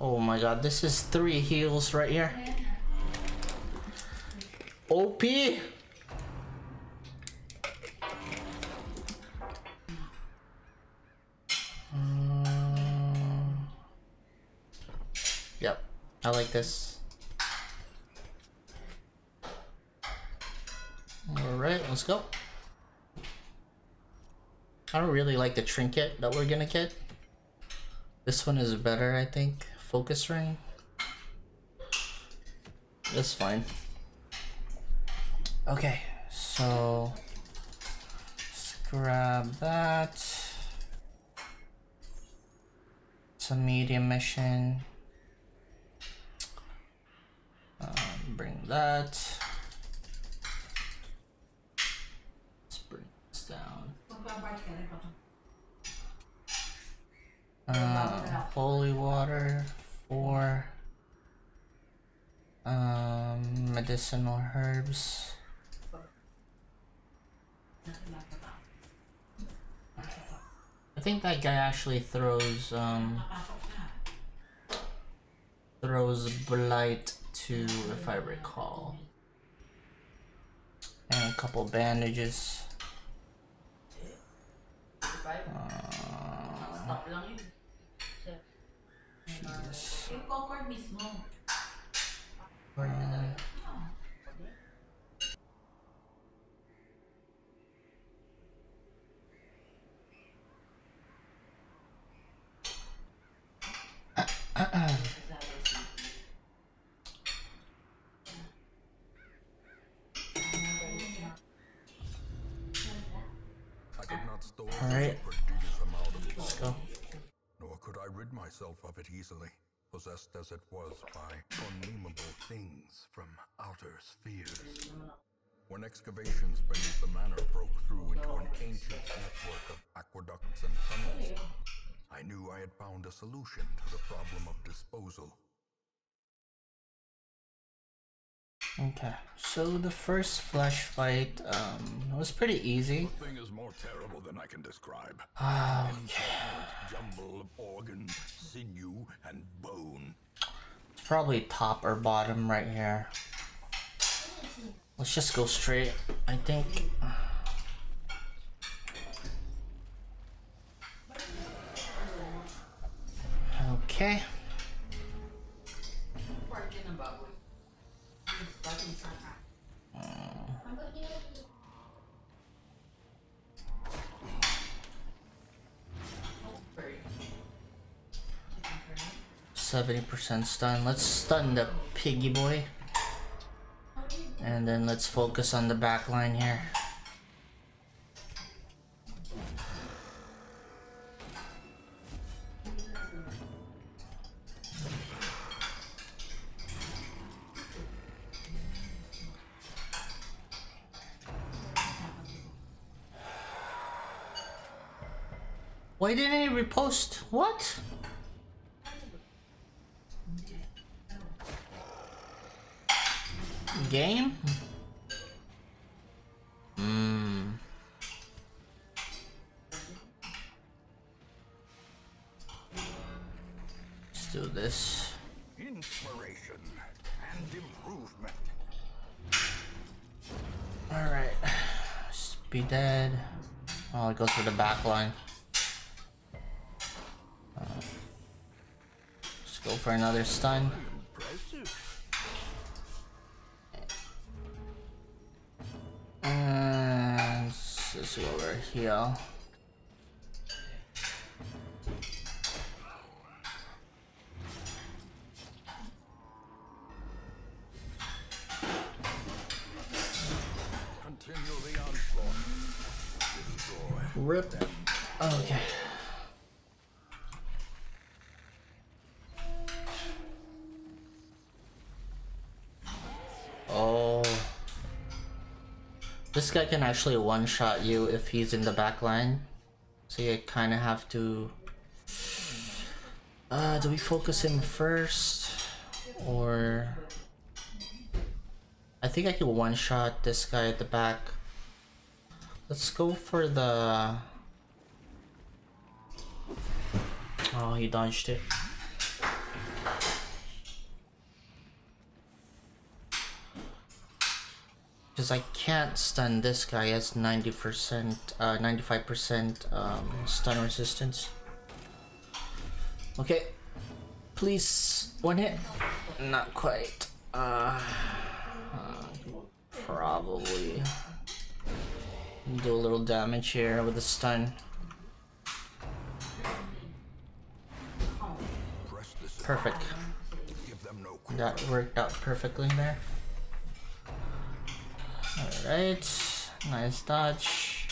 Oh my god, this is 3 heals right here. OP! Yep, I like this. Alright, let's go. I don't really like the trinket that we're gonna get. This one is better, I think. Focus ring. That's fine. Okay, so let's grab that. It's a medium mission. Bring that. Let's bring this down. Holy water for medicinal herbs. I think that guy actually throws blight too, if I recall. And a couple bandages. Alright, let's go. Nor could I rid myself of it easily, possessed as it was by unnameable things from outer spheres. When excavations beneath the manor broke through into an ancient network of aqueducts and tunnels, I knew I had found a solution to the problem of disposal. Okay, so the first flesh fight was pretty easy. The thing is more terrible than I can describe. Jumble of organ, sinew, and bone. Probably top or bottom right here. Let's just go straight, I think. Okay. percent stun. Let's stun the piggy boy, and then let's focus on the back line here. Why didn't he repost? What? Game? Let's do this. Inspiration and improvement. Alright. Just be dead. Oh, it goes to the back line. Let's go for another stun. Over here. Continue the onslaught. Rip. Okay. This guy can actually one-shot you if he's in the back line, so you kind of have to... do we focus him first? Or... I think I can one-shot this guy at the back. Let's go for the... Oh, he dodged it. Because I can't stun this guy. He has 95% stun resistance. Okay. Please, one hit. Not quite. Probably do a little damage here with a stun. Perfect. That worked out perfectly there. Alright, nice dodge.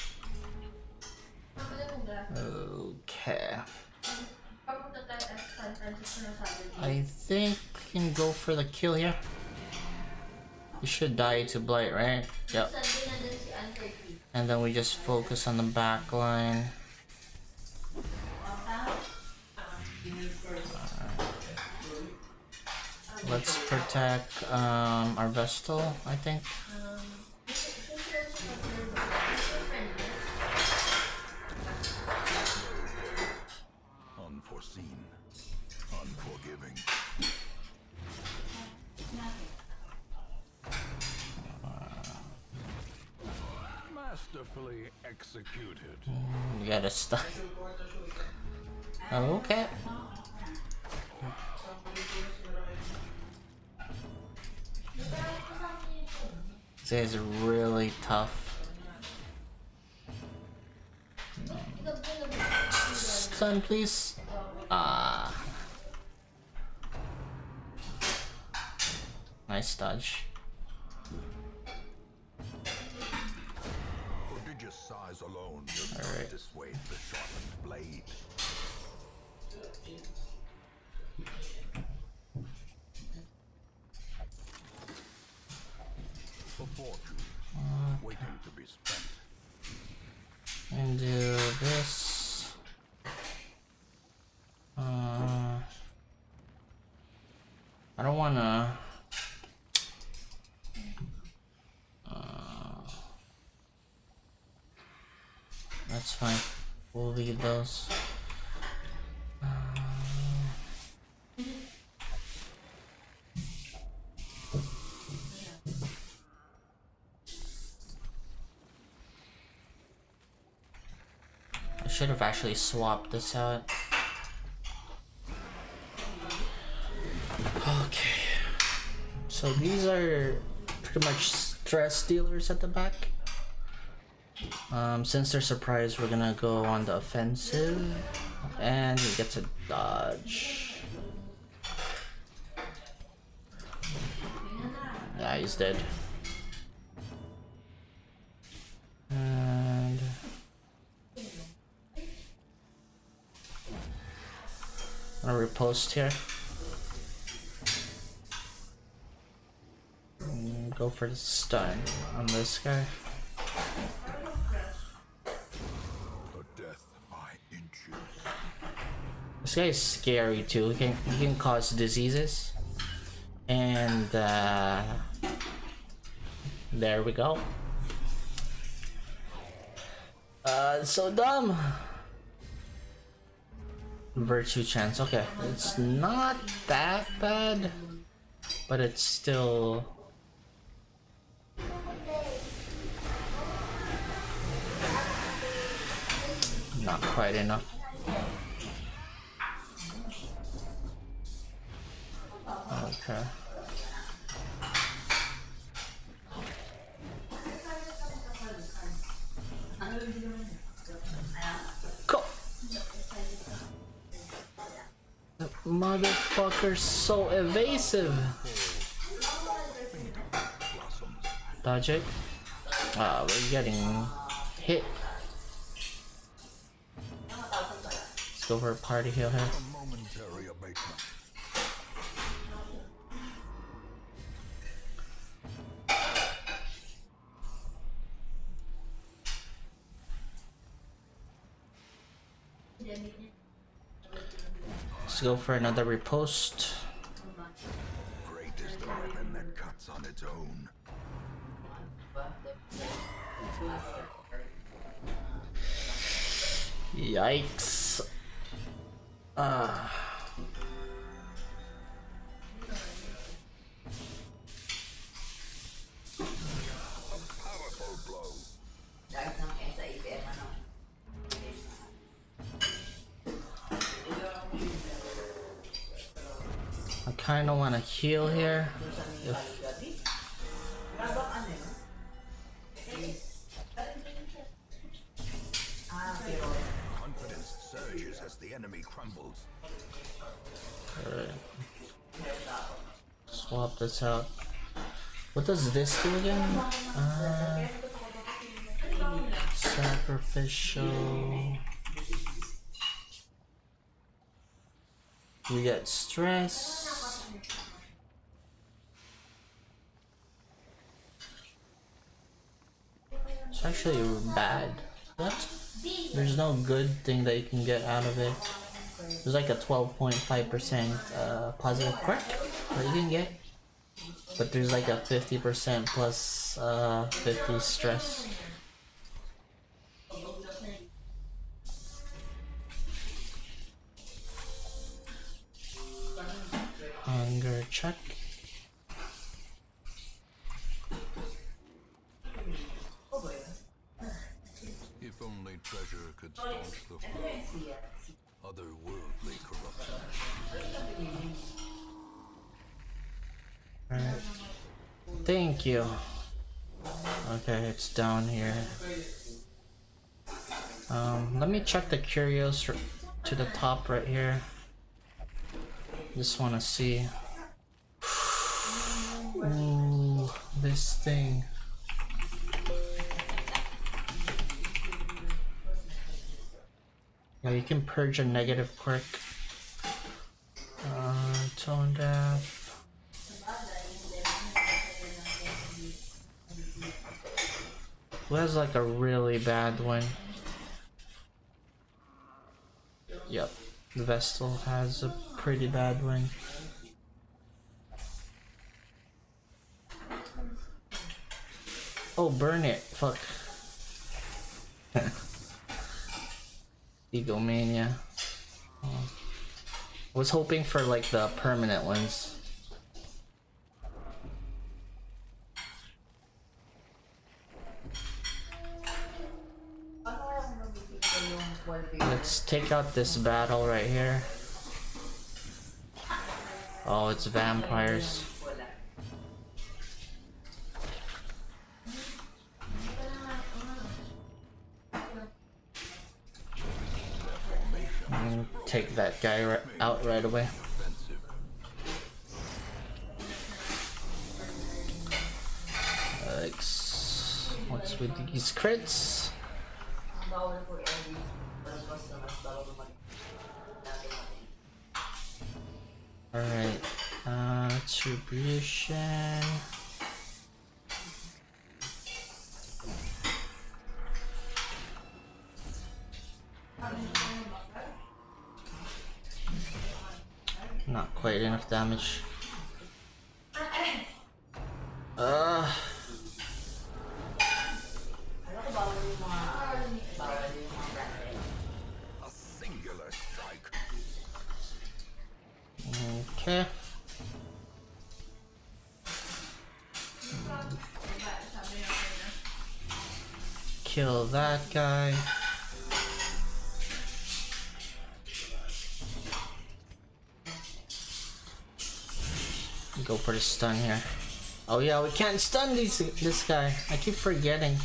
Okay. I think we can go for the kill here. You should die to blight, right? Yep. And then we just focus on the back line. Let's protect our Vestal, I think. Executed. You gotta stop. Okay. This is really tough. Stun, please. Ah. Nice dodge. Alone, all right. Dissuade the sharpened blade. Waiting to be spent. And do this. I don't wanna. That's fine. We'll leave those. I should have actually swapped this out. Okay. So these are pretty much stress dealers at the back. Since they're surprised, we're gonna go on the offensive, and we get to dodge. Yeah, he's dead. And I'm gonna riposte here. And go for the stun on this guy. This guy is scary too. He can cause diseases, and there we go. So dumb. Virtue chance. Okay, it's not that bad, but it's still. Not quite enough. Okay. Cool. That motherfucker's so evasive. Dodge it. We're getting hit. Go for a party heal here. Let's go for another riposte. Great is the weapon that cuts on its own. Yikes. kind of want to heal here. Confidence surges as the enemy crumbles. Alright. Swap this out. What does this do again? Sacrificial. You get stress. It's actually bad. What? There's no good thing that you can get out of it. There's like a 12.5% positive perk that you can get, but there's like a 50% plus 50 stress. Hunger check. If only treasure could staunch the flow. Otherworldly corruption. Right. Thank you. Okay, it's down here. Let me check the curios to the top right here. Just want to see. Ooh, this thing. Yeah, you can purge a negative quirk. Tone deaf. Who has like a really bad one? Yep, Vestal has a pretty bad one. Oh, burn it. Fuck. Egomania. Oh. I was hoping for like the permanent ones. Let's take out this battle right here. Oh, it's vampires. I'm gonna take that guy out right away. What's with these crits? Alright, attribution. Not quite enough damage. Okay. Kill that guy. Go for the stun here. Oh yeah, we can't stun this guy. I keep forgetting.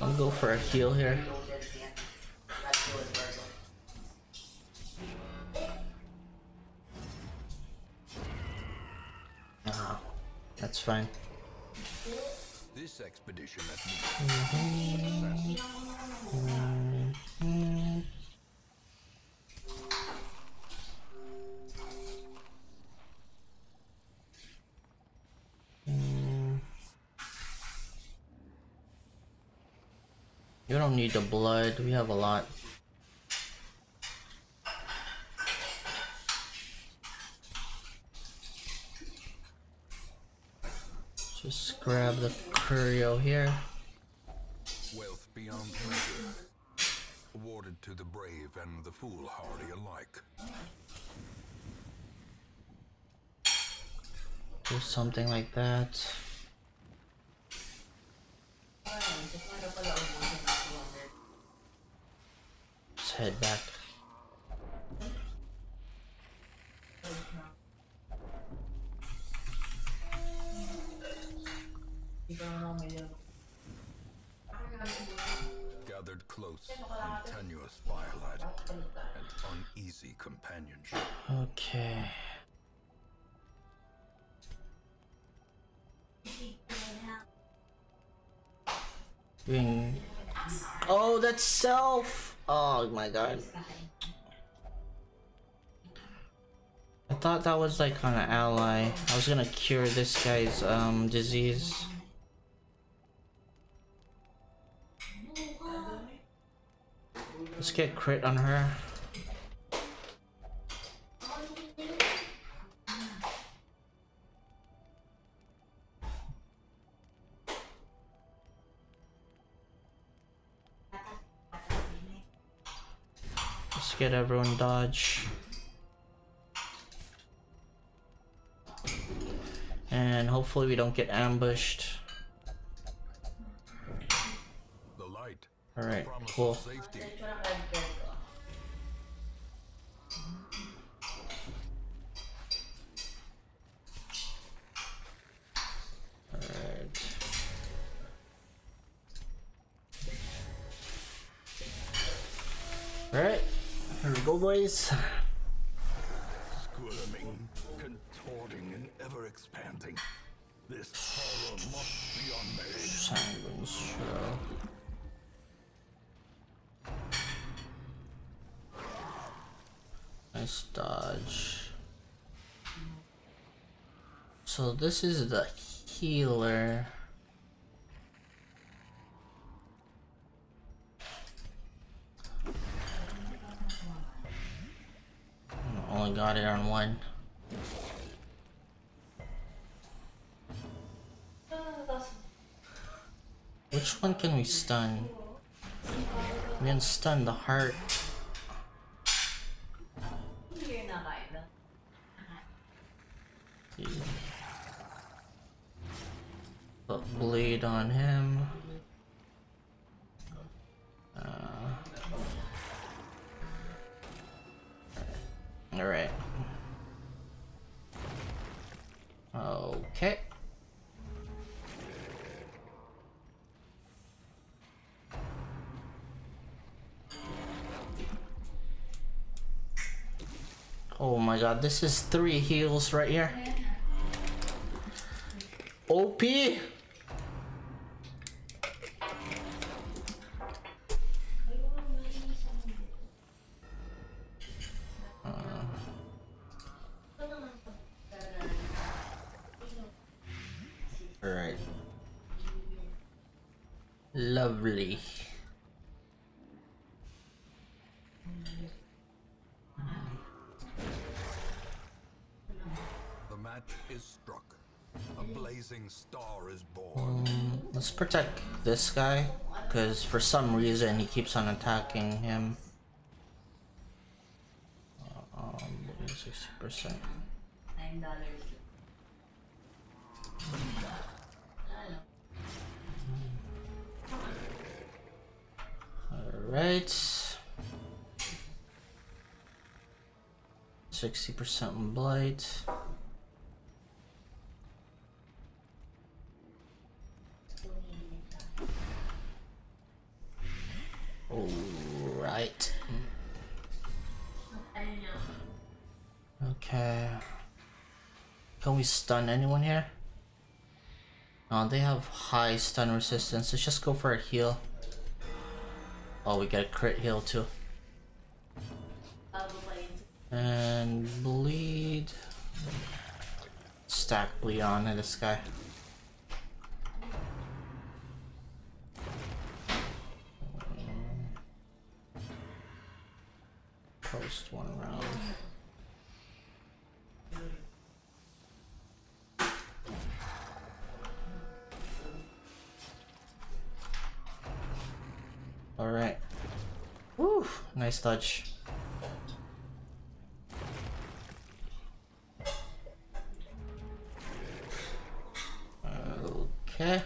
I'll go for a heal here. Ah, that's fine. This expedition at me. We don't need the blood, we have a lot. Just grab the curio here. Wealth beyond measure. to the brave and the foolhardy alike. Do something like that. Let's head back. Gathered close in tenuous firelight and uneasy companionship. Okay. Ring. Oh, that's self! Oh my god. I thought that was like on an ally. I was gonna cure this guy's disease. Let's get crit on her. Let's get everyone dodge. And hopefully we don't get ambushed. Alright, cool. Alright, here we go, boys. Squirming, contorting, and ever expanding. This horror must be unmade. Silence, show. Nice dodge. So this is the healer. I only got it on one. Which one can we stun? We can stun the heart. Put blade on him. All right. Okay. Oh my god, this is 3 heals right here. OP. Alright. Lovely. The match is struck. A blazing star is born. Let's protect this guy, because for some reason he keeps on attacking him. 60%. $9. All right. 60% blight. All right. Okay. Can we stun anyone here? No, they have high stun resistance. Let's just go for a heal. Oh, we got a crit heal too. And bleed. Stack bleed on this guy. Post one round. All right. Woo. Nice touch. Okay.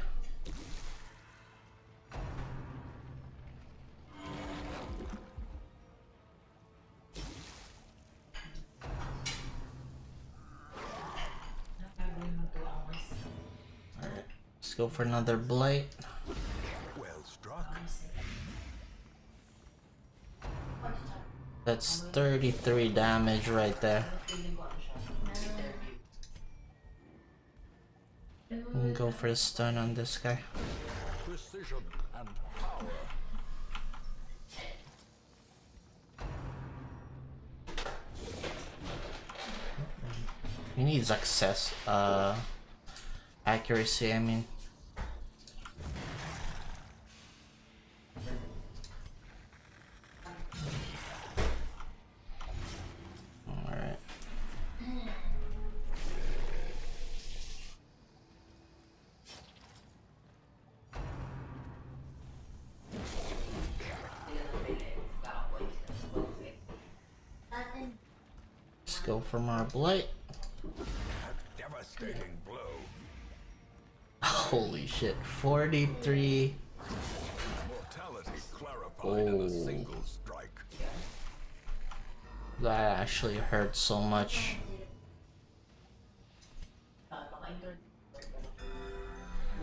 Alright, let's go for another blight. Well struck. That's 33 damage right there. Go for a stun on this guy. Precision and power. He needs access, accuracy, I mean. Go for more blight. A devastating blow. Holy shit. 43. Mortality clarified in a single strike. That actually hurt so much. We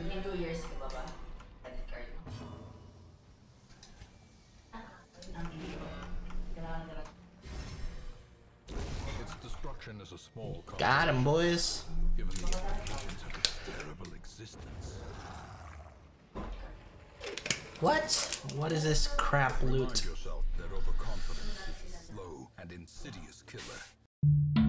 can do yours. Is a small cost. Got him, boys. Given the implications of its terrible existence. What? What is this crap loot? Remind yourself that overconfidence is a slow and insidious killer.